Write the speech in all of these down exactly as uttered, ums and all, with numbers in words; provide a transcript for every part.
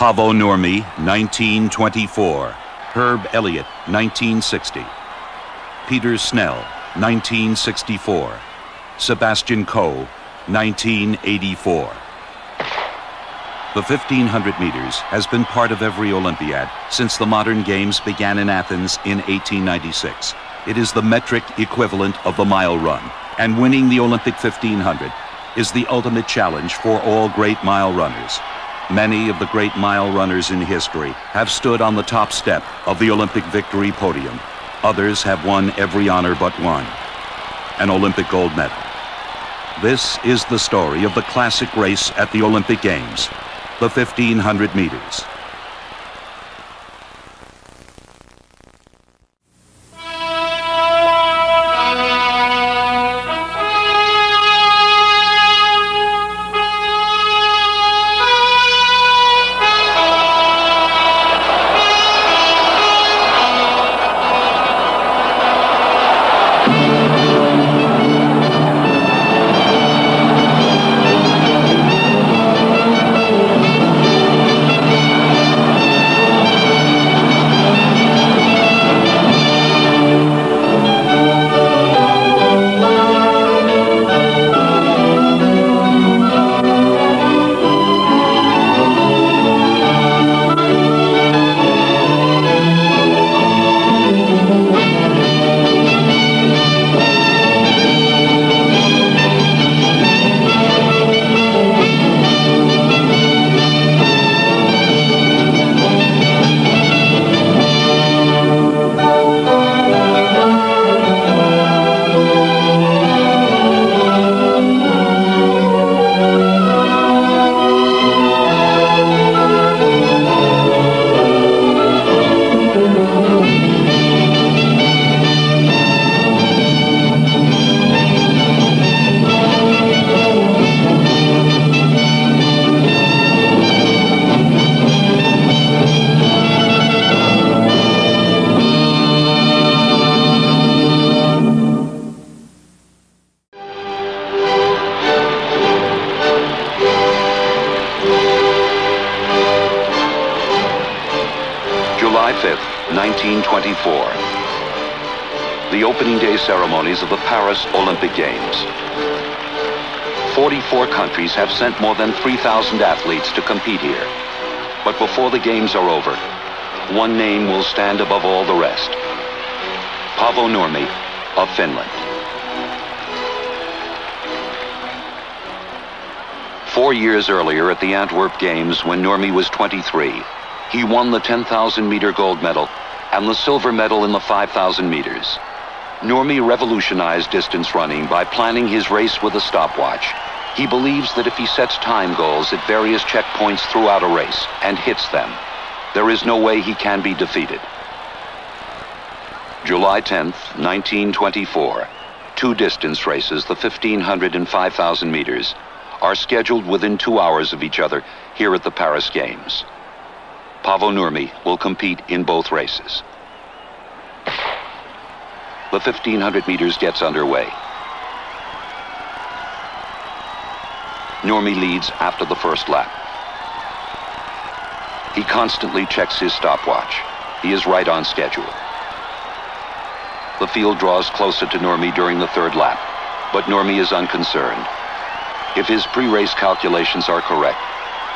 Paavo Nurmi, nineteen twenty-four. Herb Elliott, nineteen sixty. Peter Snell, nineteen sixty-four. Sebastian Coe, nineteen eighty-four. The fifteen hundred meters has been part of every Olympiad since the modern games began in Athens in eighteen ninety-six. It is the metric equivalent of the mile run, and winning the Olympic fifteen hundred is the ultimate challenge for all great mile runners. Many of the great mile runners in history have stood on the top step of the Olympic victory podium. Others have won every honor but one, an Olympic gold medal. This is the story of the classic race at the Olympic Games, the fifteen hundred meters. The opening day ceremonies of the Paris Olympic Games. forty-four countries have sent more than three thousand athletes to compete here. But before the games are over, one name will stand above all the rest. Paavo Nurmi of Finland. Four years earlier at the Antwerp Games, when Nurmi was twenty-three, he won the ten thousand meter gold medal and the silver medal in the five thousand meters. Nurmi revolutionized distance running by planning his race with a stopwatch. He believes that if he sets time goals at various checkpoints throughout a race and hits them, there is no way he can be defeated. July tenth, nineteen twenty-four. Two distance races, the fifteen hundred and five thousand meters, are scheduled within two hours of each other here at the Paris Games. Paavo Nurmi will compete in both races. The fifteen hundred meters gets underway. Nurmi leads after the first lap. He constantly checks his stopwatch. He is right on schedule. The field draws closer to Nurmi during the third lap, but Nurmi is unconcerned. If his pre-race calculations are correct,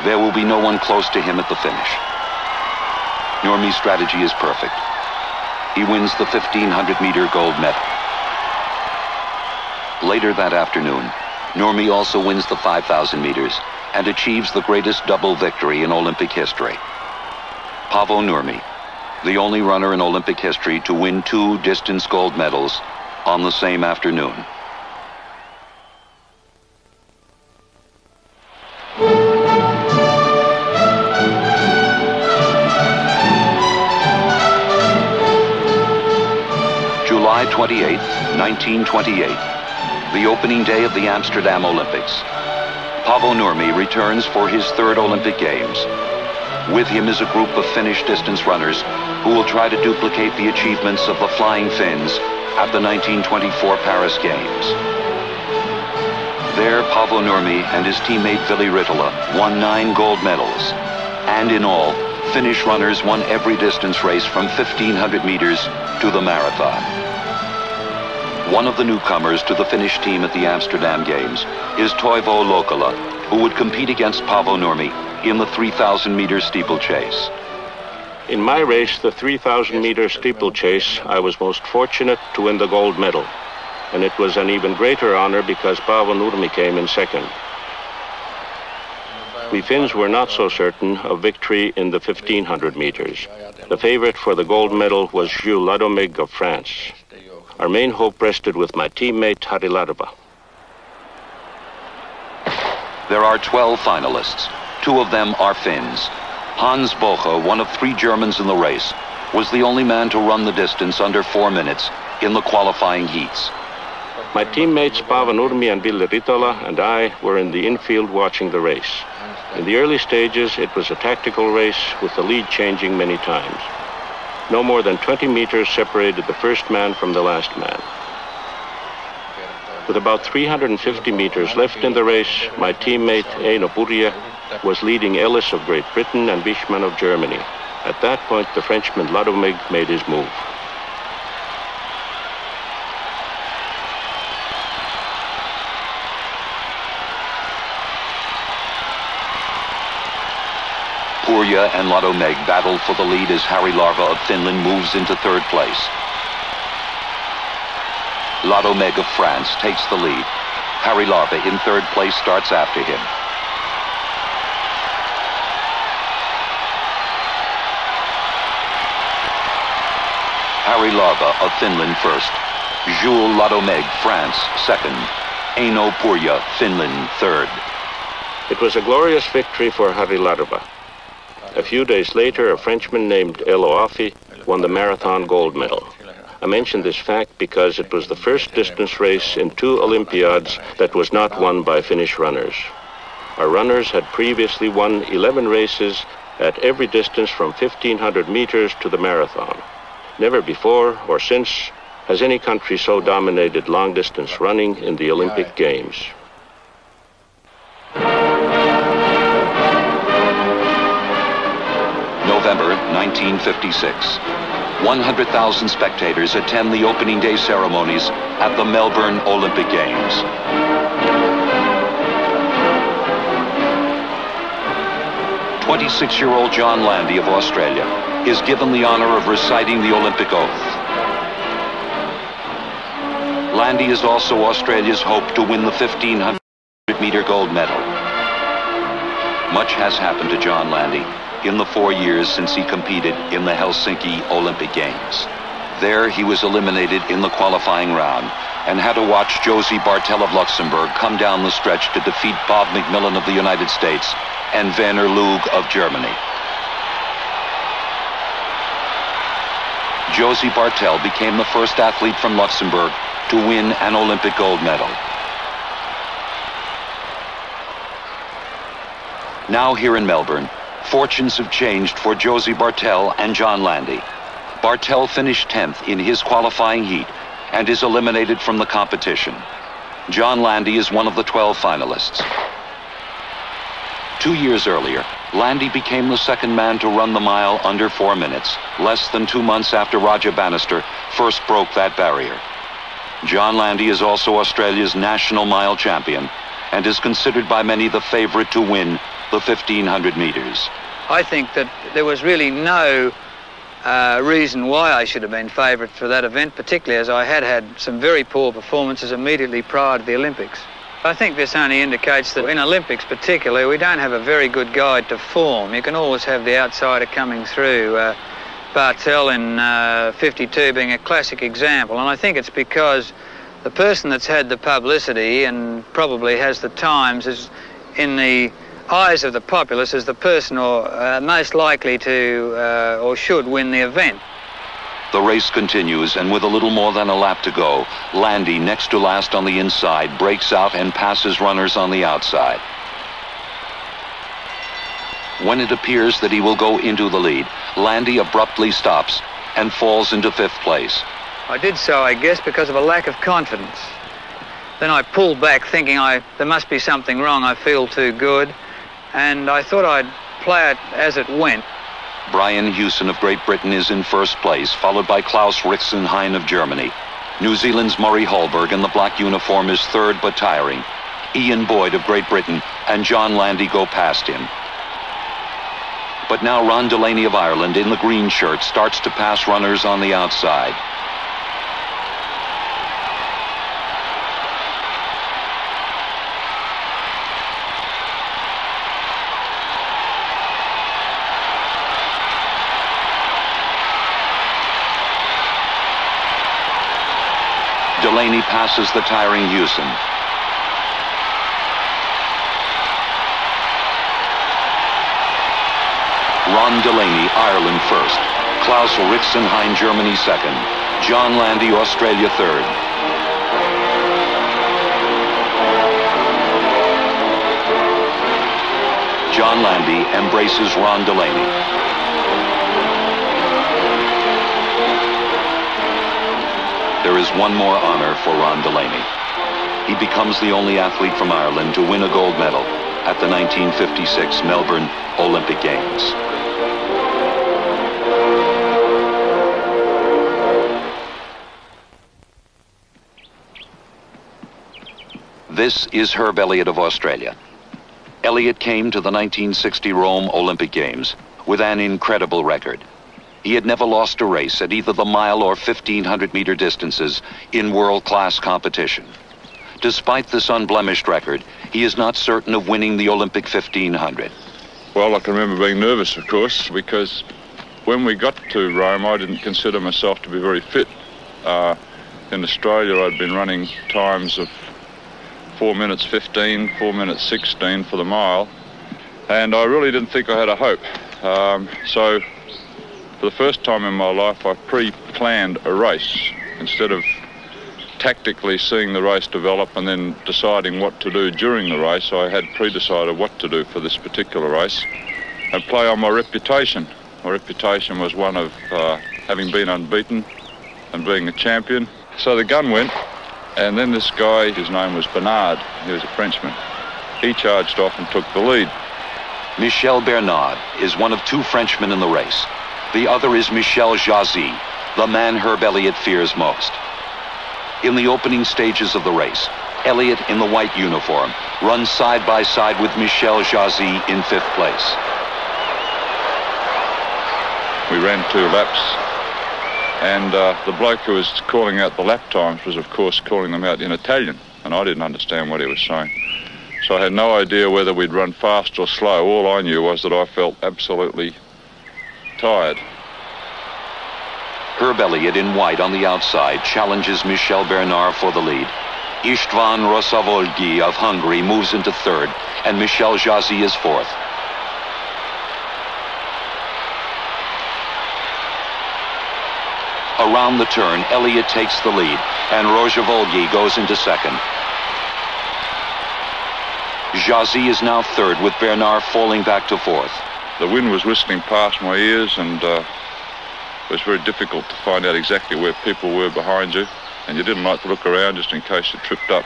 there will be no one close to him at the finish. Nurmi's strategy is perfect. He wins the fifteen hundred meter gold medal. Later that afternoon, Nurmi also wins the five thousand meters and achieves the greatest double victory in Olympic history. Paavo Nurmi, the only runner in Olympic history to win two distance gold medals on the same afternoon. July twenty-eighth, nineteen twenty-eight, the opening day of the Amsterdam Olympics. Paavo Nurmi returns for his third Olympic Games. With him is a group of Finnish distance runners who will try to duplicate the achievements of the Flying Finns at the nineteen twenty-four Paris Games. There, Paavo Nurmi and his teammate Vili Ritola won nine gold medals and in all, Finnish runners won every distance race from fifteen hundred meters to the marathon. One of the newcomers to the Finnish team at the Amsterdam Games is Toivo Loukola, who would compete against Paavo Nurmi in the three thousand meter steeplechase. In my race, the three thousand meter steeplechase, I was most fortunate to win the gold medal. And it was an even greater honor because Paavo Nurmi came in second. We Finns were not so certain of victory in the fifteen hundred meters. The favorite for the gold medal was Jules Ladoumègue of France. Our main hope rested with my teammate Harri Larva. There are twelve finalists. Two of them are Finns. Hans Boche, one of three Germans in the race, was the only man to run the distance under four minutes in the qualifying heats. My teammates Paavo Nurmi and Ville Ritola and I were in the infield watching the race. In the early stages, it was a tactical race with the lead changing many times. No more than twenty meters separated the first man from the last man. With about three hundred fifty meters left in the race, my teammate Eino Purje was leading Ellis of Great Britain and Wichmann of Germany. At that point, the Frenchman Ladoumègue made his move. Purje and Ladoumègue battled for the lead as Harri Larva of Finland moves into third place. Ladoumègue of France takes the lead. Harri Larva in third place starts after him. Harri Larva of Finland first. Jules Ladoumègue, France, second. Eino Purje, Finland, third. It was a glorious victory for Harri Larva. A few days later, a Frenchman named Elo Affi won the marathon gold medal. I mention this fact because it was the first distance race in two Olympiads that was not won by Finnish runners. Our runners had previously won eleven races at every distance from fifteen hundred meters to the marathon. Never before or since has any country so dominated long-distance running in the Olympic Games. November nineteen fifty-six. one hundred thousand spectators attend the opening day ceremonies at the Melbourne Olympic Games. twenty-six-year-old John Landy of Australia is given the honor of reciting the Olympic oath. Landy is also Australia's hope to win the fifteen hundred meter gold medal. Much has happened to John Landy in the four years since he competed in the Helsinki Olympic Games. There he was eliminated in the qualifying round and had to watch Josy Barthel of Luxembourg come down the stretch to defeat Bob McMillan of the United States and Werner Lueg of Germany. Josy Barthel became the first athlete from Luxembourg to win an Olympic gold medal. Now here in Melbourne, fortunes have changed for Josy Barthel and John Landy. Barthel finished tenth in his qualifying heat and is eliminated from the competition. John Landy is one of the twelve finalists. Two years earlier, Landy became the second man to run the mile under four minutes, less than two months after Roger Bannister first broke that barrier. John Landy is also Australia's national mile champion and is considered by many the favorite to win the fifteen hundred meters. I think that there was really no uh, reason why I should have been favorite for that event, particularly as I had had some very poor performances immediately prior to the Olympics. I think this only indicates that in Olympics particularly, we don't have a very good guide to form. You can always have the outsider coming through. Uh, Barthel in uh, fifty-two being a classic example, and I think it's because the person that's had the publicity and probably has the times is in the eyes of the populace as the person or uh, most likely to uh, or should win the event. The race continues, and with a little more than a lap to go, Landy, next to last on the inside, breaks out and passes runners on the outside. When it appears that he will go into the lead, Landy abruptly stops and falls into fifth place. I did so, I guess, because of a lack of confidence. Then I pulled back thinking I there must be something wrong, I feel too good. And I thought I'd play it as it went. Brian Hewson of Great Britain is in first place, followed by Klaus Rixenhine of Germany. New Zealand's Murray Hallberg in the black uniform is third but tiring. Ian Boyd of Great Britain and John Landy go past him. But now Ron Delany of Ireland in the green shirt starts to pass runners on the outside. Delaney passes the tiring Hewson. Ron Delany, Ireland first. Klaus Rixenhine, Germany second. John Landy, Australia third. John Landy embraces Ron Delany. There is one more honor for Ron Delany. He becomes the only athlete from Ireland to win a gold medal at the nineteen fifty-six Melbourne Olympic Games. This is Herb Elliott of Australia. Elliott came to the nineteen sixty Rome Olympic Games with an incredible record. He had never lost a race at either the mile or fifteen hundred meter distances in world-class competition. Despite this unblemished record, he is not certain of winning the Olympic fifteen hundred. Well, I can remember being nervous, of course, because when we got to Rome, I didn't consider myself to be very fit. Uh, in Australia, I'd been running times of four minutes fifteen, four minutes sixteen for the mile, and I really didn't think I had a hope. Um, so. For the first time in my life, I pre-planned a race instead of tactically seeing the race develop and then deciding what to do during the race. I had pre-decided what to do for this particular race and play on my reputation. My reputation was one of uh, having been unbeaten and being a champion. So the gun went, and then this guy, his name was Bernard, he was a Frenchman, he charged off and took the lead. Michel Bernard is one of two Frenchmen in the race. The other is Michel Jazy, the man Herb Elliott fears most. In the opening stages of the race, Elliott in the white uniform runs side by side with Michel Jazy in fifth place. We ran two laps, and uh, the bloke who was calling out the lap times was, of course, calling them out in Italian, and I didn't understand what he was saying. So I had no idea whether we'd run fast or slow. All I knew was that I felt absolutely tired. Herb Elliott in white on the outside challenges Michel Bernard for the lead. István Rózsavölgyi of Hungary moves into third, and Michel Jazy is fourth. Around the turn, Elliott takes the lead, and Rózsavölgyi goes into second. Jazy is now third, with Bernard falling back to fourth. The wind was whistling past my ears, and uh, it was very difficult to find out exactly where people were behind you, and you didn't like to look around just in case you tripped up.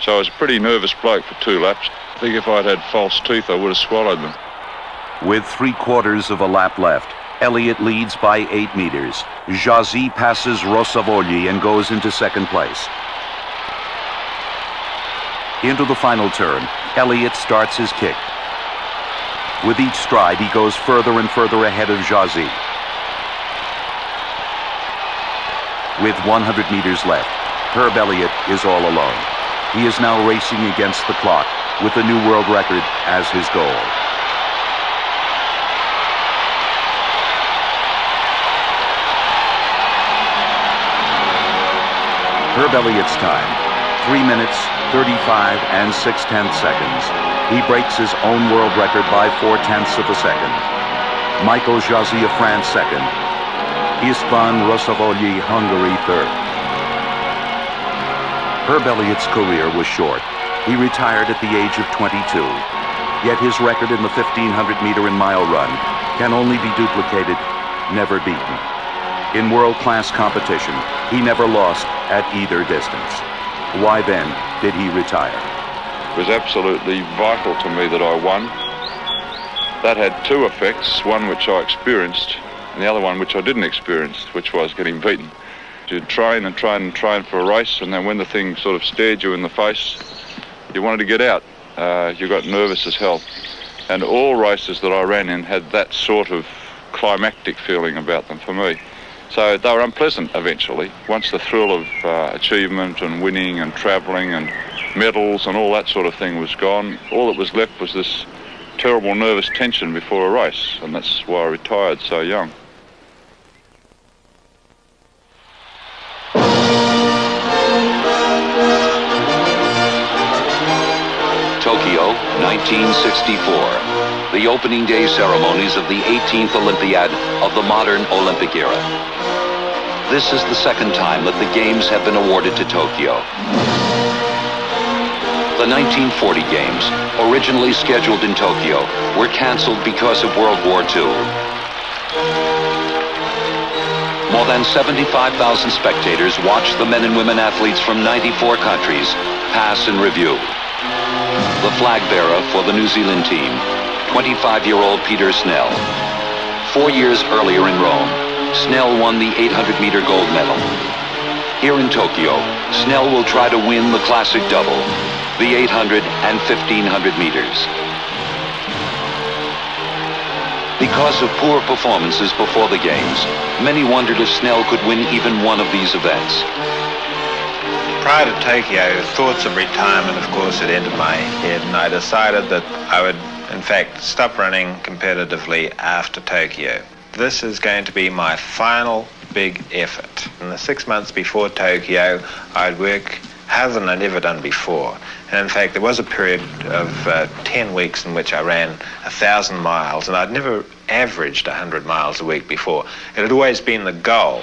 So I was a pretty nervous bloke for two laps. I think if I'd had false teeth, I would have swallowed them. With three quarters of a lap left, Elliott leads by eight meters. Jazy passes Rózsavölgyi and goes into second place. Into the final turn, Elliott starts his kick. With each stride, he goes further and further ahead of Jazy. With one hundred meters left, Herb Elliott is all alone. He is now racing against the clock with a new world record as his goal. Herb Elliott's time, three minutes, thirty-five and six tenths seconds. He breaks his own world record by four-tenths of a second. Michel Jazy of France second. István Rózsavölgyi, Hungary third. Herb Elliott's career was short. He retired at the age of twenty-two. Yet his record in the fifteen hundred meter and mile run can only be duplicated, never beaten. In world-class competition, he never lost at either distance. Why then did he retire? It was absolutely vital to me that I won. That had two effects, one which I experienced and the other one which I didn't experience, which was getting beaten. You'd train and train and train for a race, and then when the thing sort of stared you in the face, you wanted to get out. Uh, you got nervous as hell. And all races that I ran in had that sort of climactic feeling about them for me. So they were unpleasant eventually. Once the thrill of uh, achievement and winning and travelling and medals and all that sort of thing was gone, all that was left was this terrible nervous tension before a race, and that's why I retired so young. Tokyo, nineteen sixty-four. The opening day ceremonies of the eighteenth Olympiad of the modern Olympic era. This is the second time that the Games have been awarded to Tokyo. The nineteen forty Games, originally scheduled in Tokyo, were cancelled because of World War Two. More than seventy-five thousand spectators watched the men and women athletes from ninety-four countries pass in review. The flag bearer for the New Zealand team, twenty-five-year-old Peter Snell. Four years earlier in Rome, Snell won the eight hundred meter gold medal. Here in Tokyo, Snell will try to win the classic double, the eight hundred and fifteen hundred meters. Because of poor performances before the games, many wondered if Snell could win even one of these events. Prior to Tokyo, thoughts of retirement, of course, had entered my head, and I decided that I would, in fact, stop running competitively after Tokyo. This is going to be my final big effort. In the six months before Tokyo, I'd work harder than I'd ever done before. And in fact, there was a period of uh, ten weeks in which I ran a thousand miles, and I'd never averaged a hundred miles a week before. It had always been the goal.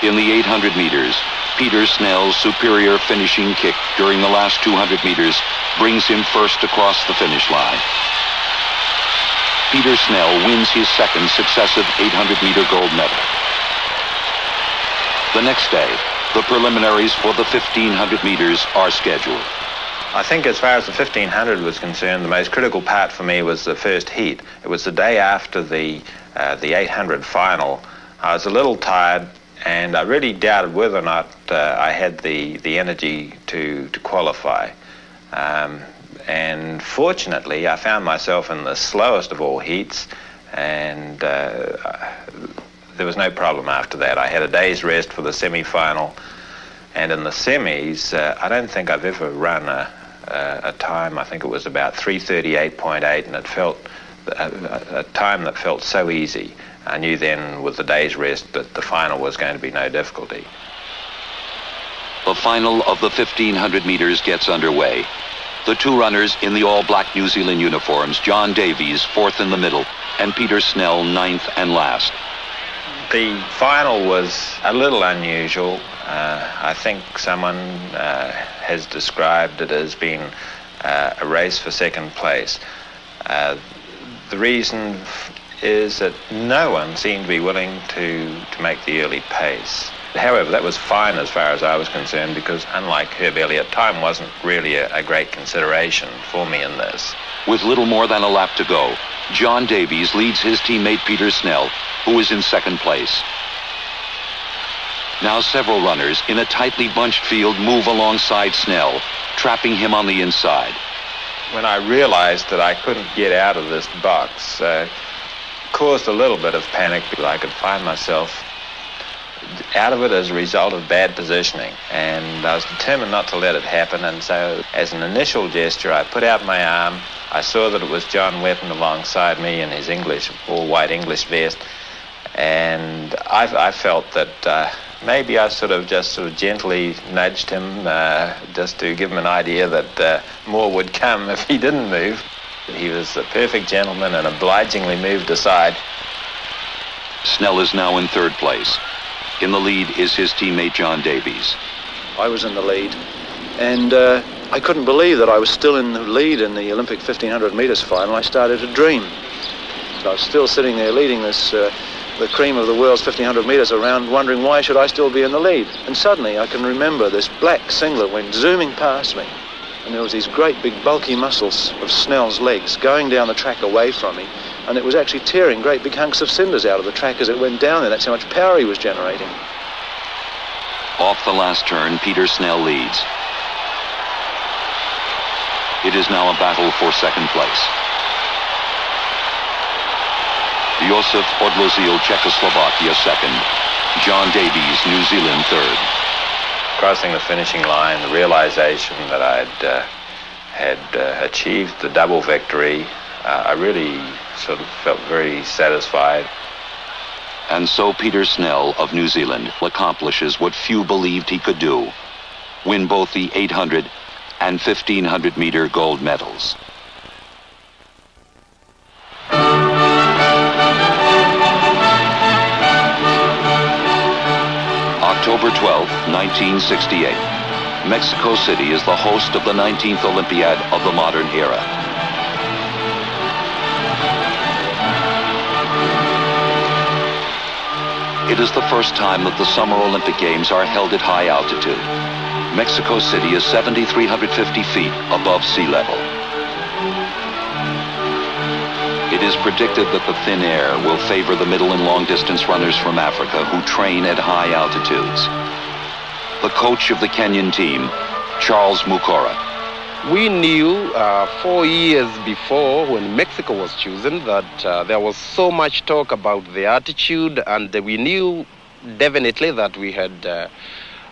In the eight hundred meters, Peter Snell's superior finishing kick during the last two hundred meters brings him first across the finish line. Peter Snell wins his second successive eight hundred meter gold medal. The next day, the preliminaries for the fifteen hundred meters are scheduled. I think as far as the fifteen hundred was concerned, the most critical part for me was the first heat. It was the day after the, uh, the eight hundred final. I was a little tired, and I really doubted whether or not uh, I had the, the energy to, to qualify. Um, and fortunately, I found myself in the slowest of all heats, and uh, there was no problem after that. I had a day's rest for the semi-final, and in the semis, uh, I don't think I've ever run a, a, a time, I think it was about three thirty-eight point eight, and it felt a, a time that felt so easy. I knew then with the day's rest that the final was going to be no difficulty. The final of the fifteen hundred meters gets underway. The two runners in the all-black New Zealand uniforms, John Davies, fourth in the middle, and Peter Snell, ninth and last. The final was a little unusual. Uh, I think someone uh, has described it as being uh, a race for second place. Uh, the reason is that no one seemed to be willing to, to make the early pace. However, that was fine as far as I was concerned, because unlike Herb Elliott, time wasn't really a, a great consideration for me in this. With little more than a lap to go, John Davies leads his teammate Peter Snell, who is in second place. Now several runners in a tightly bunched field move alongside Snell, trapping him on the inside. When I realized that I couldn't get out of this box, uh, caused a little bit of panic, because I could find myself out of it as a result of bad positioning, and I was determined not to let it happen. And so as an initial gesture, I put out my arm. I saw that it was John Wetton alongside me in his English, all-white English vest, and I, I felt that uh, maybe I sort of just sort of gently nudged him uh, just to give him an idea that uh, more would come if he didn't move. He was the perfect gentleman and obligingly moved aside. Snell is now in third place. In the lead is his teammate John Davies. I was in the lead, and uh, I couldn't believe that I was still in the lead in the Olympic fifteen hundred meters final. I started to dream. So I was still sitting there leading this, uh, the cream of the world's fifteen hundred meters around, wondering why should I still be in the lead. And suddenly I can remember this black singlet went zooming past me. and there was these great big bulky muscles of Snell's legs going down the track away from me, and it was actually tearing great big hunks of cinders out of the track as it went down there. That's how much power he was generating. Off the last turn, Peter Snell leads. It is now a battle for second place. Josef Odlozil, Czechoslovakia, second. John Davies, New Zealand, third. Crossing the finishing line, the realization that I'd uh, had uh, achieved the double victory, uh, I really sort of felt very satisfied. And so Peter Snell of New Zealand accomplishes what few believed he could do, win both the eight hundred and fifteen hundred meter gold medals. October twelfth, nineteen sixty-eight. Mexico City is the host of the nineteenth Olympiad of the modern era. It is the first time that the Summer Olympic Games are held at high altitude. Mexico City is seven thousand three hundred fifty feet above sea level. It is predicted that the thin air will favor the middle and long distance runners from Africa who train at high altitudes. The coach of the Kenyan team, Charles Mukora. We knew uh, four years before, when Mexico was chosen, that uh, there was so much talk about the altitude, and we knew definitely that we had uh,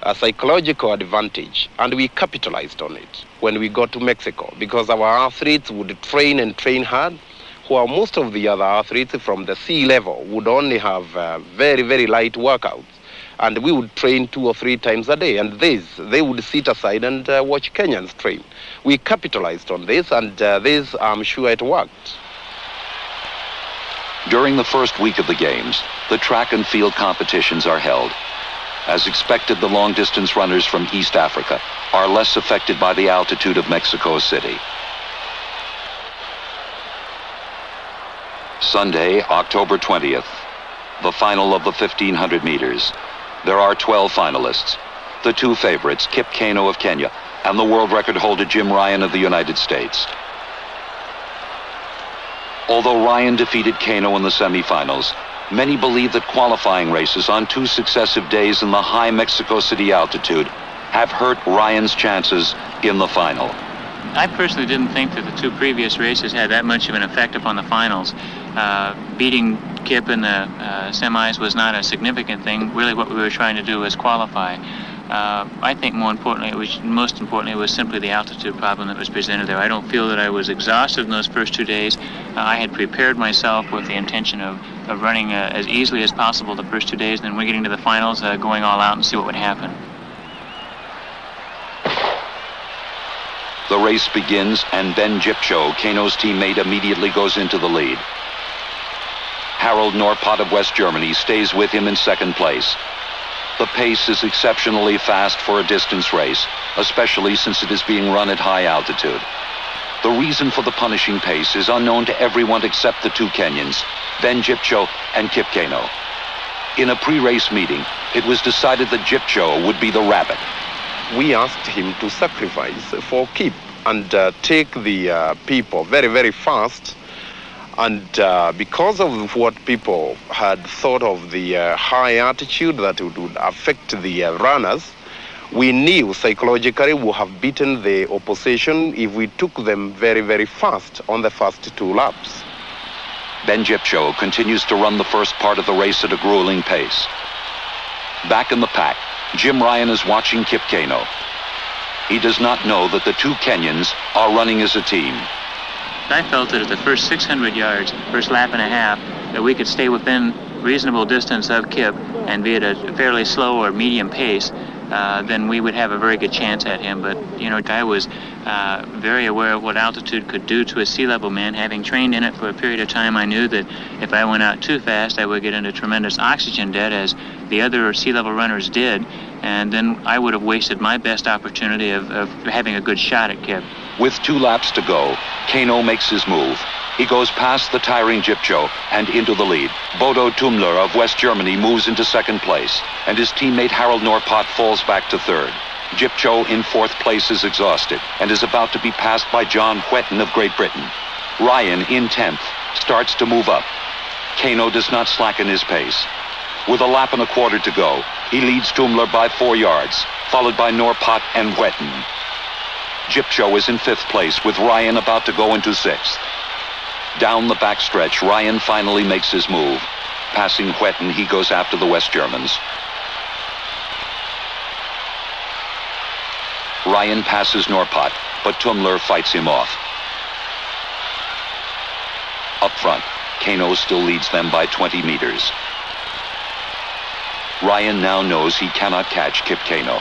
a psychological advantage, and we capitalized on it when we got to Mexico, because our athletes would train and train hard, while most of the other athletes from the sea level would only have uh, very, very light workouts. And we would train two or three times a day. And these, they would sit aside and uh, watch Kenyans train. We capitalized on this, and uh, this, I'm sure it worked. During the first week of the Games, the track and field competitions are held. As expected, the long-distance runners from East Africa are less affected by the altitude of Mexico City. Sunday, October twentieth, the final of the fifteen hundred meters. There are twelve finalists. The two favorites, Kip Keino of Kenya and the world record holder Jim Ryun of the United States. Although Ryun defeated Keino in the semifinals, many believe that qualifying races on two successive days in the high Mexico City altitude have hurt Ryun's chances in the final. I personally didn't think that the two previous races had that much of an effect upon the finals. Uh, beating Kip in the uh, semis was not a significant thing. Really what we were trying to do was qualify. Uh, I think more importantly, it was, most importantly, it was simply the altitude problem that was presented there. I don't feel that I was exhausted in those first two days. Uh, I had prepared myself with the intention of, of running uh, as easily as possible the first two days, and then we're getting to the finals, uh, going all out and see what would happen. The race begins, and Ben Jipcho, Keino's teammate, immediately goes into the lead. Harald Norpott of West Germany stays with him in second place. The pace is exceptionally fast for a distance race, especially since it is being run at high altitude. The reason for the punishing pace is unknown to everyone except the two Kenyans, Ben Jipcho and Kip Keino. In a pre-race meeting, it was decided that Jipcho would be the rabbit. We asked him to sacrifice for Kip and uh, take the uh, people very, very fast. And uh, because of what people had thought of the uh, high altitude that it would affect the uh, runners, we knew psychologically we have beaten the opposition if we took them very, very fast on the first two laps. Ben Jipcho continues to run the first part of the race at a grueling pace. Back in the pack, Jim Ryun is watching Kip Keino. He does not know that the two Kenyans are running as a team. I felt that at the first six hundred yards, first lap and a half, that we could stay within reasonable distance of Kip and be at a fairly slow or medium pace, uh, then we would have a very good chance at him. But, you know, I was uh, very aware of what altitude could do to a sea level man. Having trained in it for a period of time, I knew that if I went out too fast, I would get into tremendous oxygen debt, as the other sea level runners did, and then I would have wasted my best opportunity of, of having a good shot at Kip. With two laps to go, Keino makes his move. He goes past the tiring Jipcho and into the lead. Bodo Tümmler of West Germany moves into second place, and his teammate Harald Norpott falls back to third. Jipcho in fourth place is exhausted and is about to be passed by John Whetten of Great Britain. Ryan in tenth starts to move up. Keino does not slacken his pace. With a lap and a quarter to go, he leads Tümmler by four yards, followed by Norpot and Whetten. Jipcho is in fifth place with Ryan about to go into sixth. Down the backstretch, Ryan finally makes his move. Passing Whetten, he goes after the West Germans. Ryan passes Norpot, but Tümmler fights him off. Up front, Keino still leads them by twenty meters. Ryan now knows he cannot catch Kip Keino.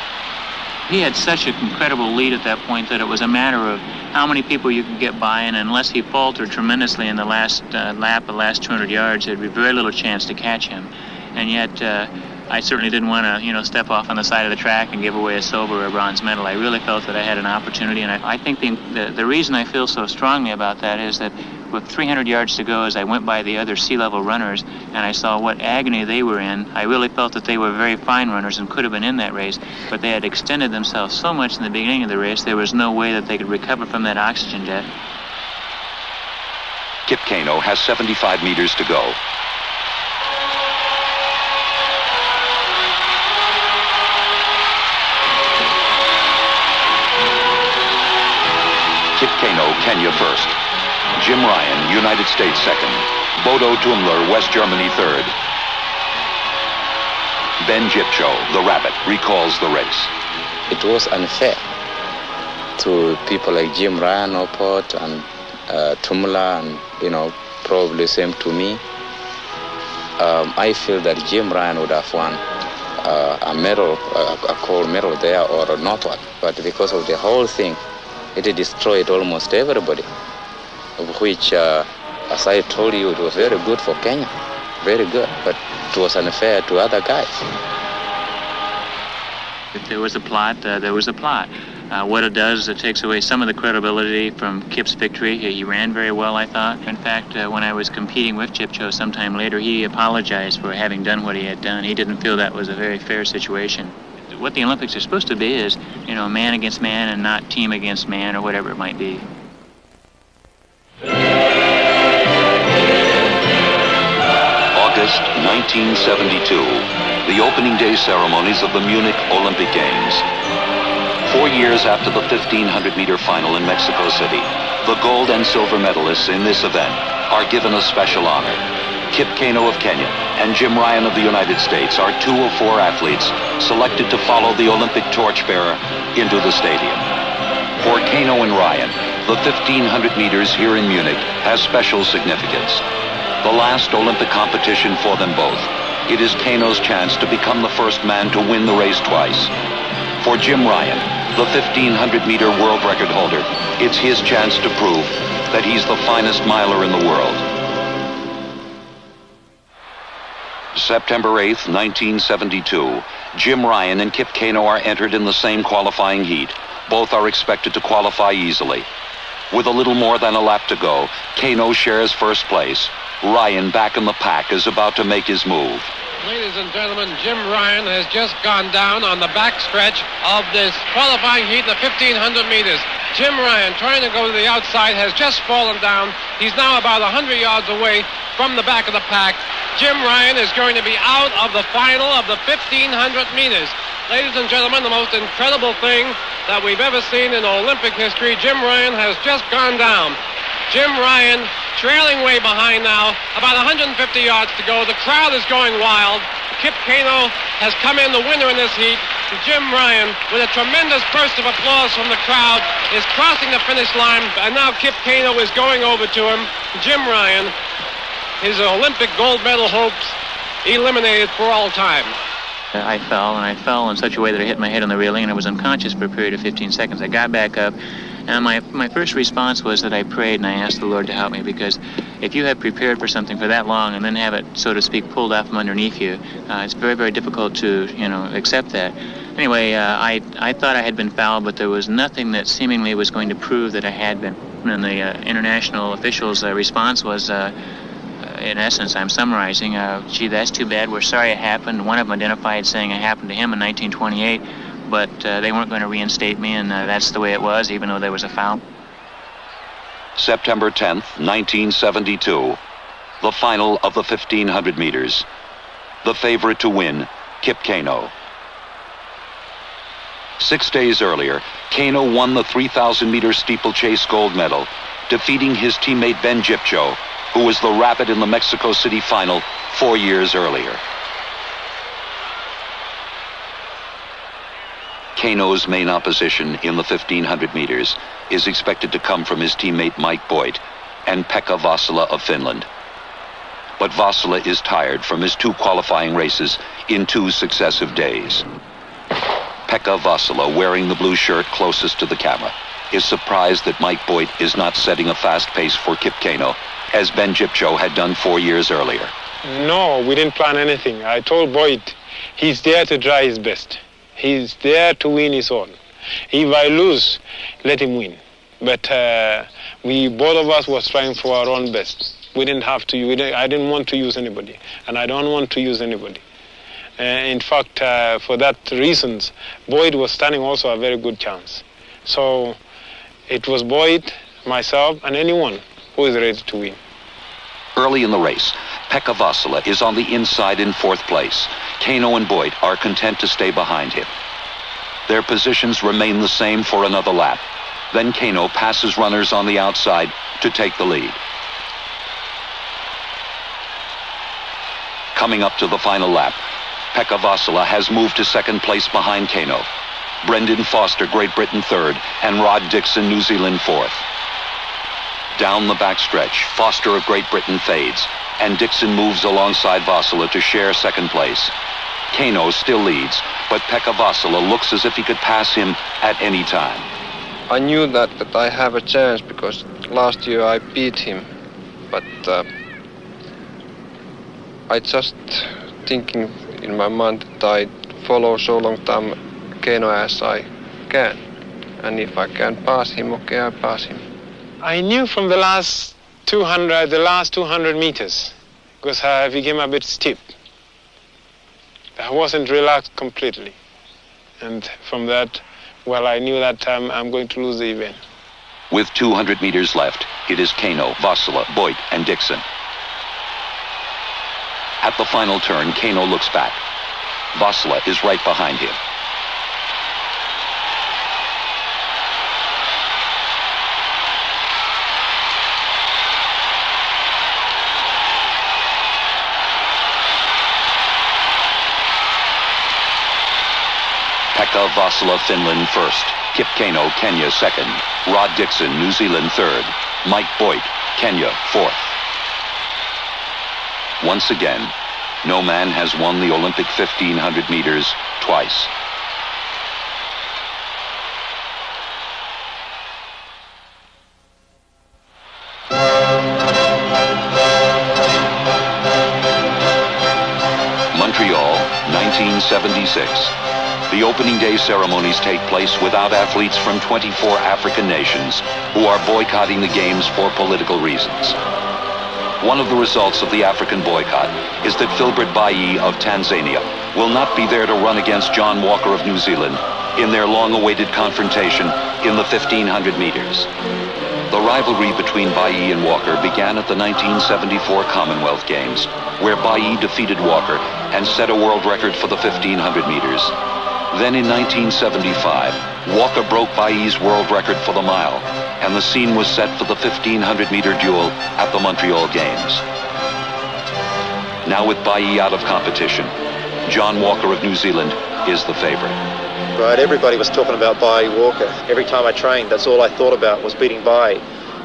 He had such an incredible lead at that point that it was a matter of how many people you could get by, and unless he faltered tremendously in the last uh, lap, the last two hundred yards, there'd be very little chance to catch him. And yet, uh, I certainly didn't want to, you know, step off on the side of the track and give away a silver or a bronze medal. I really felt that I had an opportunity, and I, I think the, the, the reason I feel so strongly about that is that with three hundred yards to go, as I went by the other sea level runners and I saw what agony they were in, I really felt that they were very fine runners and could have been in that race, but they had extended themselves so much in the beginning of the race, there was no way that they could recover from that oxygen jet. Kip Keino has seventy-five meters to go. Kip Keino, Kenya first. Jim Ryan, United States second. Bodo Tümmler, West Germany third. Ben Jipcho, the rabbit, recalls the race. It was unfair to people like Jim Ryan, Opot, and uh, Tümmler, and, you know, probably same to me. Um, I feel that Jim Ryan would have won uh, a medal, uh, a gold medal there, or not one. But because of the whole thing, it destroyed almost everybody, of which, uh, as I told you, it was very good for Kenya, very good, but it was unfair to other guys. If there was a plot, uh, there was a plot. Uh, what it does is it takes away some of the credibility from Kip's victory. He, he ran very well, I thought. In fact, uh, when I was competing with Jipcho sometime later, he apologized for having done what he had done. He didn't feel that was a very fair situation. What the Olympics are supposed to be is, you know, man against man and not team against man or whatever it might be. August nineteen seventy-two, the opening day ceremonies of the Munich Olympic Games. Four years after the fifteen hundred meter final in Mexico City, the gold and silver medalists in this event are given a special honor. Kip Keino of Kenya and Jim Ryan of the United States are two of four athletes selected to follow the Olympic torchbearer into the stadium. For Keino and Ryan, the fifteen hundred meters here in Munich has special significance. The last Olympic competition for them both, it is Keino's chance to become the first man to win the race twice. For Jim Ryan, the fifteen hundred meter world record holder, it's his chance to prove that he's the finest miler in the world. September eighth, nineteen seventy-two, Jim Ryan and Kip Keino are entered in the same qualifying heat. Both are expected to qualify easily. With a little more than a lap to go, Keino shares first place. Ryan, back in the pack, is about to make his move. Ladies and gentlemen, Jim Ryan has just gone down on the back stretch of this qualifying heat in the fifteen hundred meters. Jim Ryan, trying to go to the outside, has just fallen down. He's now about one hundred yards away from the back of the pack. Jim Ryan is going to be out of the final of the fifteen hundred meters. Ladies and gentlemen, the most incredible thing that we've ever seen in Olympic history, Jim Ryan has just gone down. Jim Ryan trailing way behind now, about one hundred fifty yards to go. The crowd is going wild. Kip Keino has come in the winner in this heat. Jim Ryan, with a tremendous burst of applause from the crowd, is crossing the finish line, and now Kip Keino is going over to him. Jim Ryan, his Olympic gold medal hopes eliminated for all time. I fell, and I fell in such a way that I hit my head on the railing, and I was unconscious for a period of fifteen seconds. I got back up, and my, my first response was that I prayed and I asked the Lord to help me, because if you have prepared for something for that long and then have it, so to speak, pulled out from underneath you, uh, it's very, very difficult to, you know, accept that. Anyway, uh, I, I thought I had been fouled, but there was nothing that seemingly was going to prove that I had been. And the uh, international officials' uh, response was, uh, in essence, I'm summarizing, uh, gee, that's too bad, we're sorry it happened. One of them identified saying it happened to him in nineteen twenty-eight. but uh, they weren't going to reinstate me, and uh, that's the way it was, even though there was a foul. September tenth, nineteen seventy-two, the final of the fifteen hundred meters. The favorite to win, Kip Keino. Six days earlier, Keino won the three thousand meter steeplechase gold medal, defeating his teammate Ben Jipcho, who was the rapid in the Mexico City final four years earlier. Keino's main opposition in the fifteen hundred meters is expected to come from his teammate Mike Boit and Pekka Vasala of Finland. But Vasala is tired from his two qualifying races in two successive days. Pekka Vasala, wearing the blue shirt closest to the camera, is surprised that Mike Boit is not setting a fast pace for Kip Keino, as Ben Jipcho had done four years earlier. No, we didn't plan anything. I told Boit, he's there to try his best. He's there to win his own. If I lose, let him win. But uh, we, both of us, was trying for our own best. We didn't have to, we didn't, I didn't want to use anybody, and I don't want to use anybody. Uh, in fact, uh, for that reasons, Boyd was standing also a very good chance. So it was Boyd, myself, and anyone who is ready to win. Early in the race, Pekka Vasala is on the inside in fourth place. Keino and Boyd are content to stay behind him. Their positions remain the same for another lap. Then Keino passes runners on the outside to take the lead. Coming up to the final lap, Pekka Vasala has moved to second place behind Keino. Brendan Foster, Great Britain, third, and Rod Dixon, New Zealand, fourth. Down the backstretch, Foster of Great Britain fades, and Dixon moves alongside Vasala to share second place. Keino still leads, but Pekka Vasala looks as if he could pass him at any time. I knew that, that I have a chance because last year I beat him, but uh, I just thinking in my mind that I follow so long time Keino as I can. And if I can pass him, okay, I pass him. I knew from the last two hundred, the last two hundred meters, because I became a bit steep. I wasn't relaxed completely. And from that, well, I knew that um, I'm going to lose the event. With two hundred meters left, it is Keino, Vasala, Boyd, and Dixon. At the final turn, Keino looks back. Vasala is right behind him. Pekka Vasala, Finland, first. Kip Keino, Kenya, second. Rod Dixon, New Zealand, third. Mike Boit, Kenya, fourth. Once again, no man has won the Olympic fifteen hundred meters twice. Montreal, nineteen seventy-six. The opening day ceremonies take place without athletes from twenty-four African nations who are boycotting the games for political reasons. One of the results of the African boycott is that Filbert Bayi of Tanzania will not be there to run against John Walker of New Zealand in their long-awaited confrontation in the fifteen hundred meters. The rivalry between Bayi and Walker began at the nineteen seventy-four Commonwealth Games, where Bayi defeated Walker and set a world record for the fifteen hundred meters. Then in nineteen seventy-five, Walker broke Bayi's world record for the mile, and the scene was set for the fifteen hundred meter duel at the Montreal Games. Now with Bayi out of competition, John Walker of New Zealand is the favorite. Right, everybody was talking about Bayi Walker. Every time I trained, that's all I thought about was beating Bayi.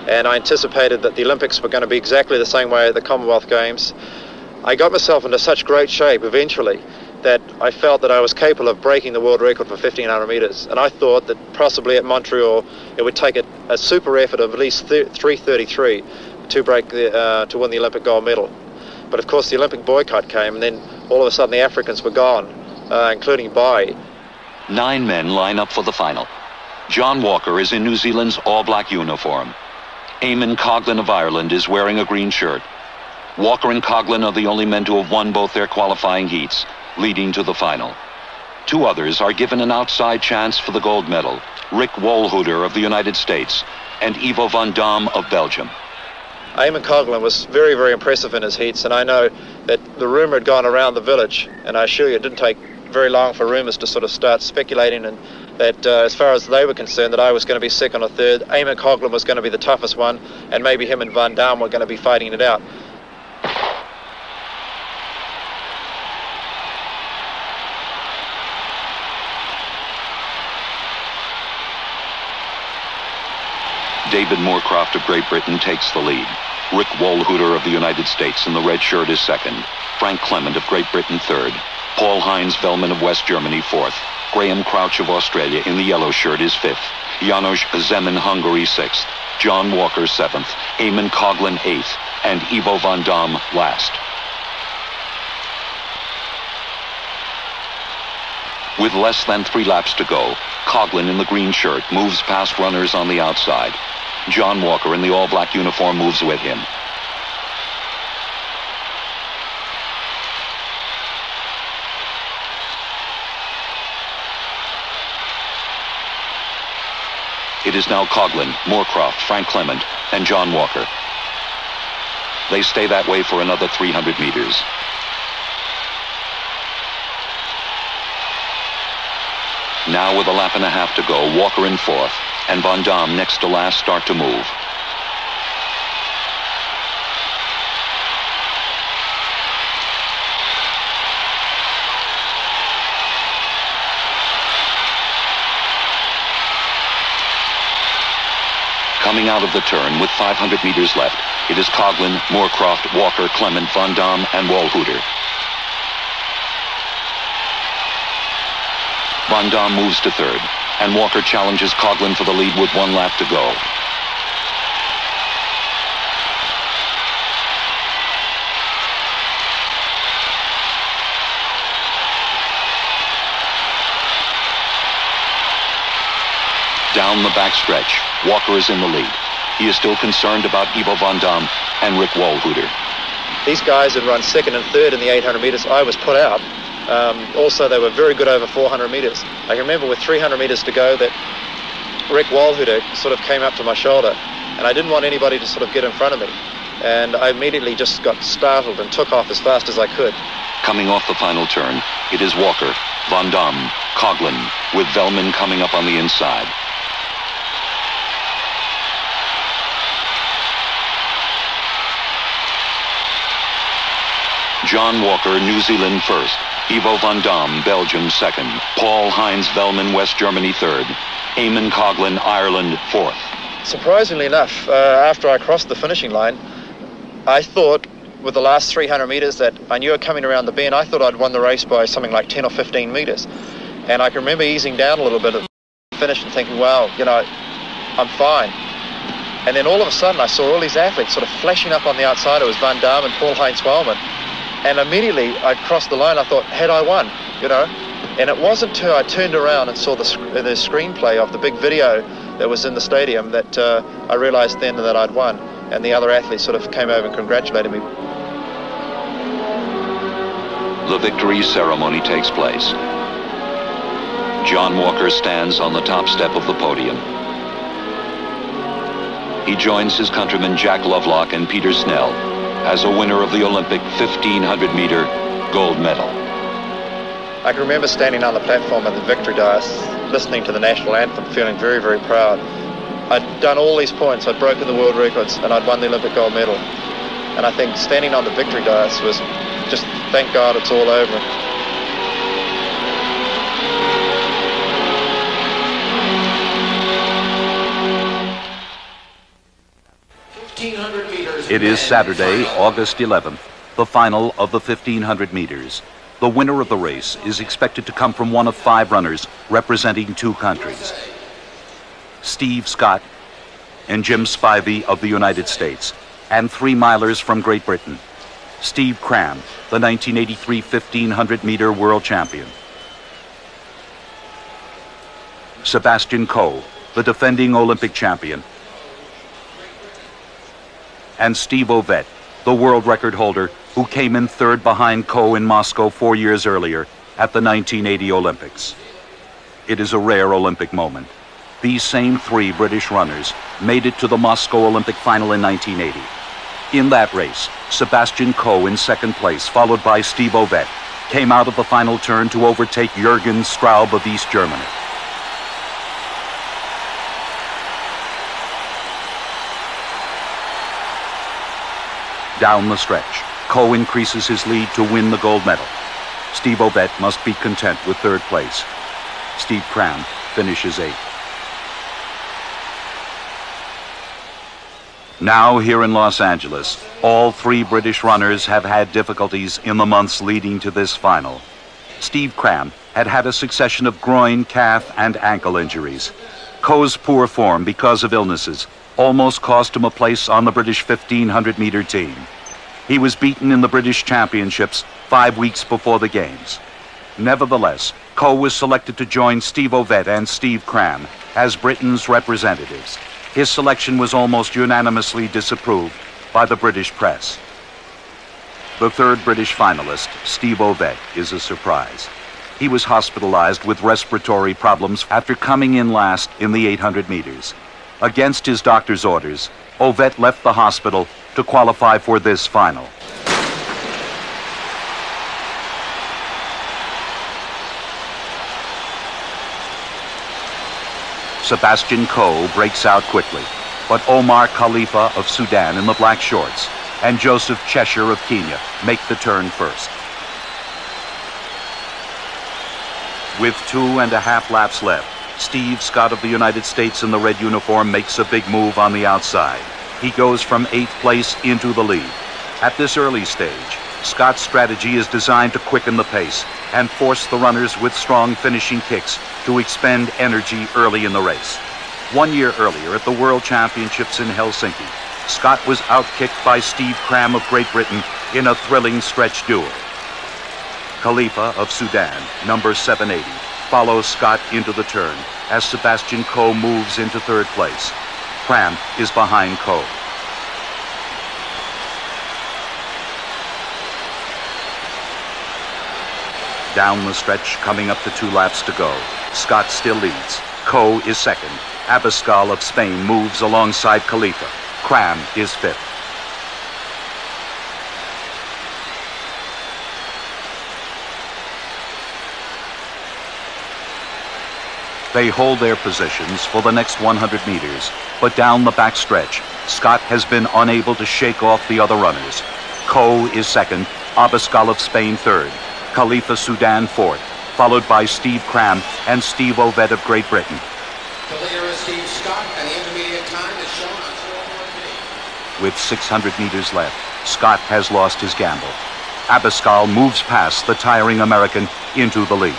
And I anticipated that the Olympics were going to be exactly the same way at the Commonwealth Games. I got myself into such great shape eventually that I felt that I was capable of breaking the world record for fifteen hundred meters. And I thought that possibly at Montreal, it would take a, a super effort of at least three thirty-three to break the, uh, to win the Olympic gold medal. But of course the Olympic boycott came, and then all of a sudden the Africans were gone, uh, including Bayi. Nine men line up for the final. John Walker is in New Zealand's all-black uniform. Eamonn Coghlan of Ireland is wearing a green shirt. Walker and Coghlan are the only men to have won both their qualifying heats, leading to the final. Two others are given an outside chance for the gold medal, Rick Wohlhuter of the United States and Ivo Van Damme of Belgium. Eamonn Coghlan was very, very impressive in his heats, and I know that the rumour had gone around the village, and I assure you it didn't take very long for rumours to sort of start speculating, and that uh, as far as they were concerned, that I was going to be second or third, Eamonn Coghlan was going to be the toughest one, and maybe him and Van Damme were going to be fighting it out. David Moorcroft of Great Britain takes the lead. Rick Wohlhuter of the United States in the red shirt is second. Frank Clement of Great Britain third. Paul Heinz Vellmann of West Germany fourth. Graham Crouch of Australia in the yellow shirt is fifth. Janos Zeman, Hungary sixth. John Walker seventh. Eamonn Coghlan eighth. And Ivo Van Damme last. With less than three laps to go, Coghlan in the green shirt moves past runners on the outside. John Walker in the all-black uniform moves with him. It is now Coghlan, Moorcroft, Frank Clement, and John Walker. They stay that way for another three hundred meters. Now with a lap and a half to go, Walker in fourth, and Van Damme next to last start to move. Coming out of the turn with five hundred meters left, it is Coghlan, Moorcroft, Walker, Clement, Van Damme, and Wohlhuter. Van Damme moves to third, and Walker challenges Coghlan for the lead with one lap to go. Down the backstretch, Walker is in the lead. He is still concerned about Ivo Van Damme and Rick Wohlhuter. These guys had run second and third in the eight hundred meters. I was put out. Um, also, they were very good over four hundred meters. I can remember with three hundred meters to go that Rick Wohlhuter sort of came up to my shoulder, and I didn't want anybody to sort of get in front of me. And I immediately just got startled and took off as fast as I could. Coming off the final turn, it is Walker, Van Damme, Coghlan, with Vellmann coming up on the inside. John Walker, New Zealand first. Ivo Van Damme, Belgium second. Paul Heinz Vellmann, West Germany third. Eamonn Coghlan, Ireland fourth. Surprisingly enough, uh, after I crossed the finishing line, I thought with the last three hundred meters that I knew coming around the bend, I thought I'd won the race by something like ten or fifteen meters. And I can remember easing down a little bit at the finish and thinking, well, you know, I'm fine. And then all of a sudden I saw all these athletes sort of flashing up on the outside. It was Van Damme and Paul Heinz Vellmann. And immediately I crossed the line. I thought, had I won, you know? And it wasn't until I turned around and saw the, sc the screenplay of the big video that was in the stadium that uh, I realized then that I'd won. And the other athletes sort of came over and congratulated me. The victory ceremony takes place. John Walker stands on the top step of the podium. He joins his countrymen Jack Lovelock and Peter Snell as a winner of the Olympic fifteen hundred meter gold medal. I can remember standing on the platform at the victory dais, listening to the national anthem, feeling very, very proud. I'd done all these points, I'd broken the world records, and I'd won the Olympic gold medal. And I think standing on the victory dais was just, thank God it's all over. It is Saturday, August eleventh, the final of the fifteen hundred meters. The winner of the race is expected to come from one of five runners representing two countries. Steve Scott and Jim Spivey of the United States, and three-milers from Great Britain. Steve Cram, the nineteen eighty-three fifteen hundred meter world champion. Sebastian Coe, the defending Olympic champion, and Steve Ovett, the world record holder, who came in third behind Coe in Moscow four years earlier at the nineteen eighty Olympics. It is a rare Olympic moment. These same three British runners made it to the Moscow Olympic final in nineteen eighty. In that race, Sebastian Coe in second place, followed by Steve Ovett, came out of the final turn to overtake Jürgen Straub of East Germany. Down the stretch, Coe increases his lead to win the gold medal. Steve Ovett must be content with third place. Steve Cram finishes eighth. Now, here in Los Angeles, all three British runners have had difficulties in the months leading to this final. Steve Cram had had a succession of groin, calf, and ankle injuries. Coe's poor form because of illnesses almost cost him a place on the British fifteen hundred meter team. He was beaten in the British Championships five weeks before the Games. Nevertheless, Coe was selected to join Steve Ovett and Steve Cram as Britain's representatives. His selection was almost unanimously disapproved by the British press. The third British finalist, Steve Ovett, is a surprise. He was hospitalized with respiratory problems after coming in last in the eight hundred meters. Against his doctor's orders, Ovett left the hospital to qualify for this final. Sebastian Coe breaks out quickly, but Omar Khalifa of Sudan in the black shorts and Joseph Chesire of Kenya make the turn first. With two and a half laps left, Steve Scott of the United States in the red uniform makes a big move on the outside. He goes from eighth place into the lead. At this early stage, Scott's strategy is designed to quicken the pace and force the runners with strong finishing kicks to expend energy early in the race. One year earlier at the World Championships in Helsinki, Scott was outkicked by Steve Cram of Great Britain in a thrilling stretch duel. Khalifa of Sudan, number seven eighty, follows Scott into the turn as Sebastian Coe moves into third place. Cram is behind Coe. Down the stretch, coming up to two laps to go. Scott still leads. Coe is second. Abascal of Spain moves alongside Khalifa. Cram is fifth. They hold their positions for the next one hundred meters, but down the backstretch, Scott has been unable to shake off the other runners. Coe is second. Abascal of Spain third. Khalifa Sudan fourth, followed by Steve Cram and Steve Ovett of Great Britain. The leader is Steve Scott, and the intermediate time is shown on four fourteen. With six hundred meters left, Scott has lost his gamble. Abascal moves past the tiring American into the lead.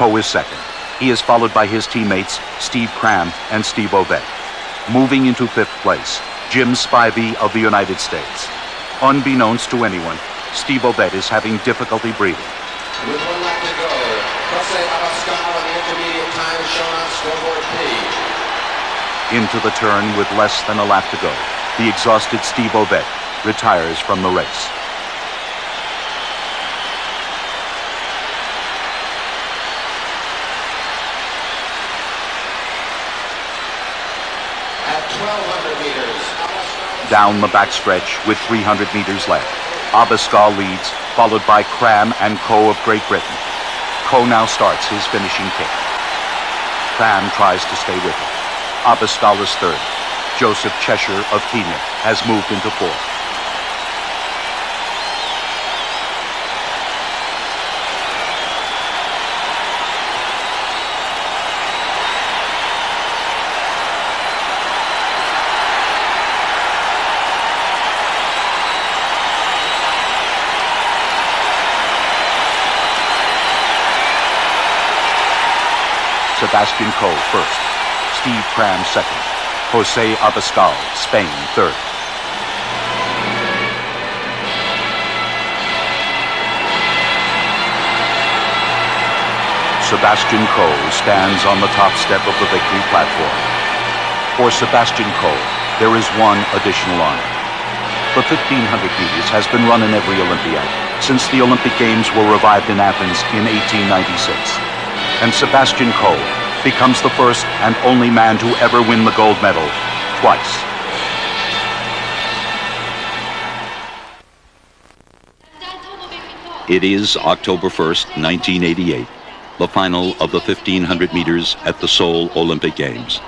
Coe is second. He is followed by his teammates, Steve Cram and Steve Ovett. Moving into fifth place, Jim Spivey of the United States. Unbeknownst to anyone, Steve Ovett is having difficulty breathing. With one lap to go, José Abascal on the intermediate time shown on scoreboard P. Into the turn with less than a lap to go, the exhausted Steve Ovett retires from the race. Down the backstretch with three hundred meters left. Abascal leads, followed by Cram and Coe of Great Britain. Coe now starts his finishing kick. Cram tries to stay with him. Abascal is third. Joseph Chesire of Kenya has moved into fourth. Sebastian Coe first, Steve Cram second, José Abascal, Spain third. Sebastian Coe stands on the top step of the victory platform. For Sebastian Coe, there is one additional honor. The fifteen hundred meters has been run in every Olympiad since the Olympic Games were revived in Athens in eighteen ninety-six. And Sebastian Coe becomes the first and only man to ever win the gold medal twice. It is October first, nineteen eighty-eight, the final of the fifteen hundred meters at the Seoul Olympic Games.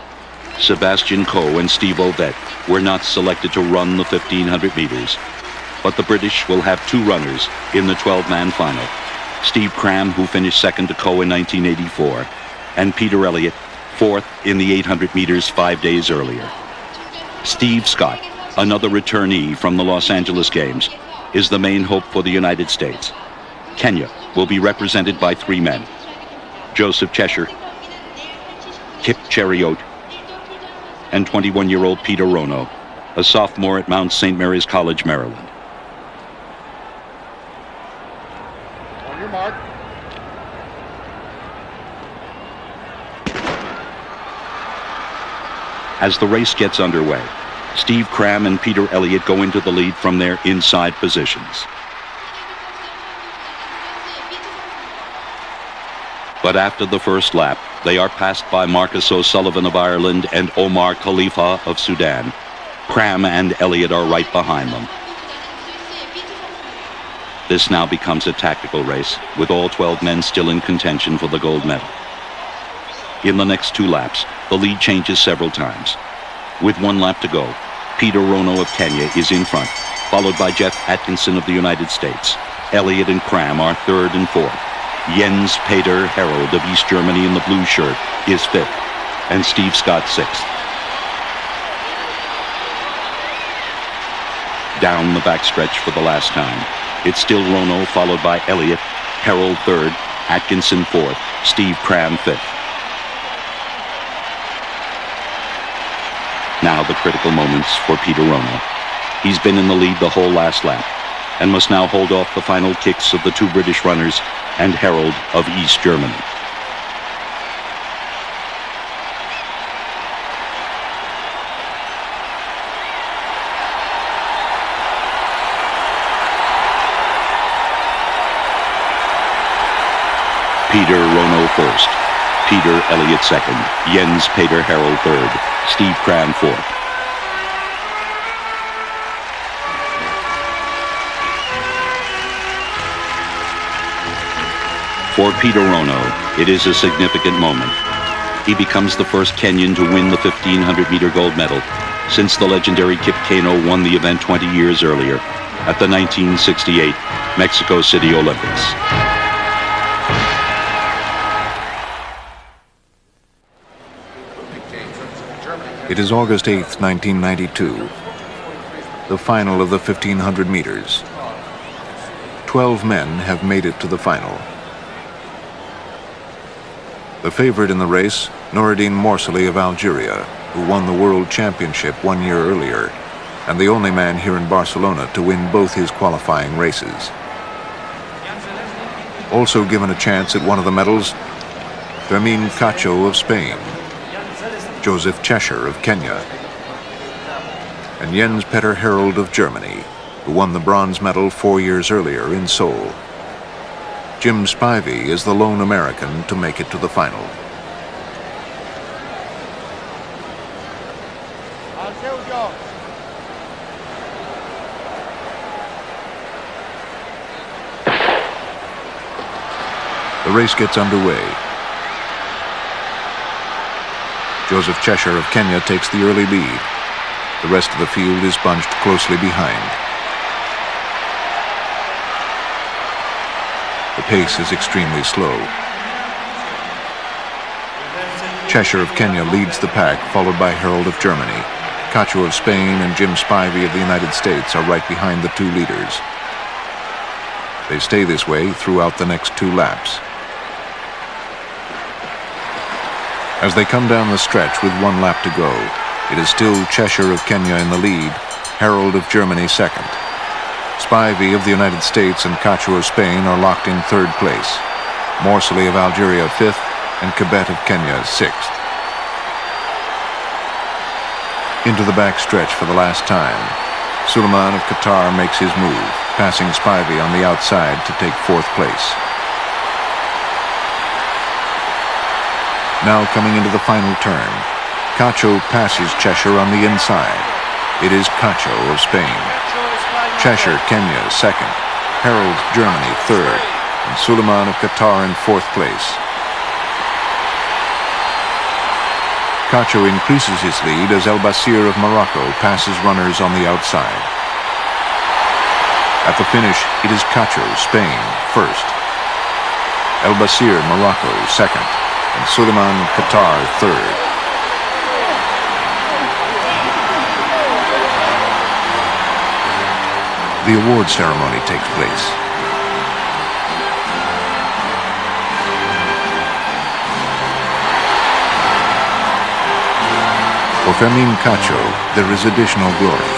Sebastian Coe and Steve Ovett were not selected to run the fifteen hundred meters, but the British will have two runners in the twelve-man final. Steve Cram, who finished second to Coe in nineteen eighty-four, and Peter Elliott, fourth in the eight hundred meters five days earlier. Steve Scott, another returnee from the Los Angeles Games, is the main hope for the United States. Kenya will be represented by three men: Joseph Chesire, Kip Keino, and twenty-one-year-old Peter Rono, a sophomore at Mount Saint Mary's College, Maryland. On your mark. As the race gets underway, Steve Cram and Peter Elliott go into the lead from their inside positions. But after the first lap, they are passed by Marcus O'Sullivan of Ireland and Omar Khalifa of Sudan. Cram and Elliott are right behind them. This now becomes a tactical race, with all twelve men still in contention for the gold medal. In the next two laps, the lead changes several times. With one lap to go, Peter Rono of Kenya is in front, followed by Jeff Atkinson of the United States. Elliott and Cram are third and fourth. Jens-Peter Herold of East Germany in the blue shirt is fifth, and Steve Scott sixth. Down the backstretch for the last time. It's still Rono followed by Elliott, Herold third, Atkinson fourth, Steve Cram fifth. Now the critical moments for Peter Rono. He's been in the lead the whole last lap and must now hold off the final kicks of the two British runners and Herold of East Germany. Peter Rono first, Peter Elliott second, Jens-Peter Herold third, Steve Cram fourth. For Peter Rono, it is a significant moment. He becomes the first Kenyan to win the fifteen hundred meter gold medal since the legendary Kip Keino won the event twenty years earlier at the nineteen sixty-eight Mexico City Olympics. It is August eighth, nineteen ninety-two, the final of the fifteen hundred meters. Twelve men have made it to the final. The favorite in the race, Noureddin Morselli of Algeria, who won the World Championship one year earlier, and the only man here in Barcelona to win both his qualifying races. Also given a chance at one of the medals, Fermín Cacho of Spain, Joseph Chesire of Kenya, and Jens-Peter Herold of Germany, who won the bronze medal four years earlier in Seoul. Jim Spivey is the lone American to make it to the final. The race gets underway. Joseph Chesire of Kenya takes the early lead. The rest of the field is bunched closely behind. The pace is extremely slow. Chesire of Kenya leads the pack, followed by Herold of Germany. Cacho of Spain and Jim Spivey of the United States are right behind the two leaders. They stay this way throughout the next two laps. As they come down the stretch with one lap to go, it is still Chesire of Kenya in the lead, Herold of Germany second. Spivey of the United States and Cacho of Spain are locked in third place. Morsley of Algeria fifth, and Kebet of Kenya sixth. Into the backstretch for the last time. Suleiman of Qatar makes his move, passing Spivey on the outside to take fourth place. Now coming into the final turn, Cacho passes Chesire on the inside. It is Cacho of Spain. Chesire, Kenya, second. Herold, Germany, third. And Suleiman of Qatar in fourth place. Cacho increases his lead as El Basir of Morocco passes runners on the outside. At the finish, it is Cacho, Spain, first. El Basir, Morocco, second. And Suleiman, Qatar, third. The award ceremony takes place. For Fermín Cacho, there is additional glory.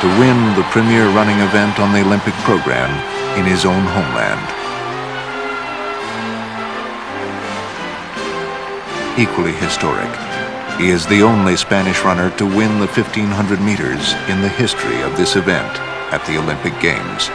To win the premier running event on the Olympic program in his own homeland. Equally historic, he is the only Spanish runner to win the fifteen hundred meters in the history of this event at the Olympic Games.